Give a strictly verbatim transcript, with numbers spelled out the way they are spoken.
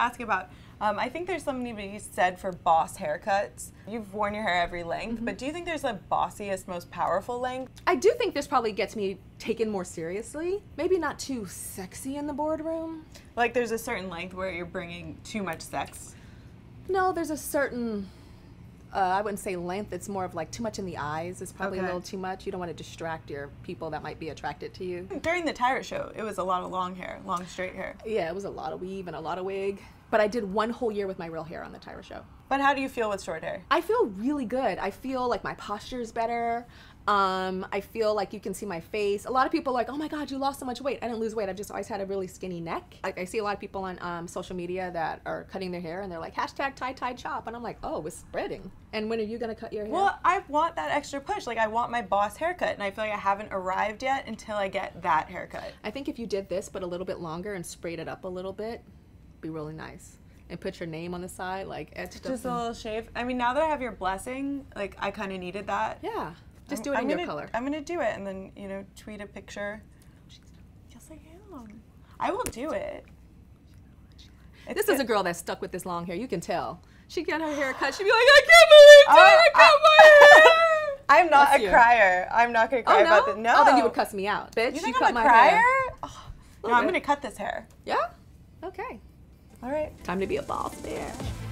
ask about, um, I think there's something to be said for boss haircuts. You've worn your hair every length, mm-hmm. but do you think there's a bossiest, most powerful length? I do think this probably gets me taken more seriously. Maybe not too sexy in the boardroom. Like there's a certain length where you're bringing too much sex? No, there's a certain, uh, I wouldn't say length, it's more of like too much in the eyes. It's probably okay. a little too much. You don't want to distract your people that might be attracted to you. During the Tyrant show, it was a lot of long hair, long straight hair. Yeah, it was a lot of weave and a lot of wig. But I did one whole year with my real hair on the Tyra show. But how do you feel with short hair? I feel really good. I feel like my posture is better. Um, I feel like you can see my face. A lot of people are like, oh my God, you lost so much weight. I didn't lose weight. I've just always had a really skinny neck. Like I see a lot of people on um, social media that are cutting their hair and they're like, hashtag tie, tie, chop. And I'm like, oh, it's spreading. And when are you gonna cut your hair? Well, I want that extra push. Like I want my boss haircut and I feel like I haven't arrived yet until I get that haircut. I think if you did this, but a little bit longer and sprayed it up a little bit, be really nice and put your name on the side, like etched just up a little shave. I mean, now that I have your blessing, like I kind of needed that. Yeah, just I'm, do it I'm in gonna, your color. I'm gonna do it and then, you know, tweet a picture. Yes, I am. I will do it. It's this good. Is a girl that's stuck with this long hair. You can tell. She got her hair cut. She'd be like, I can't believe Tyra cut my hair. I'm not Bless a you. Crier. I'm not gonna cry oh, no? about this. No. Oh, then you would cuss me out, bitch. You think you I'm cut a crier? Oh, no, bit. I'm gonna cut this hair. Yeah. Okay. All right. Time to be a boss bitch.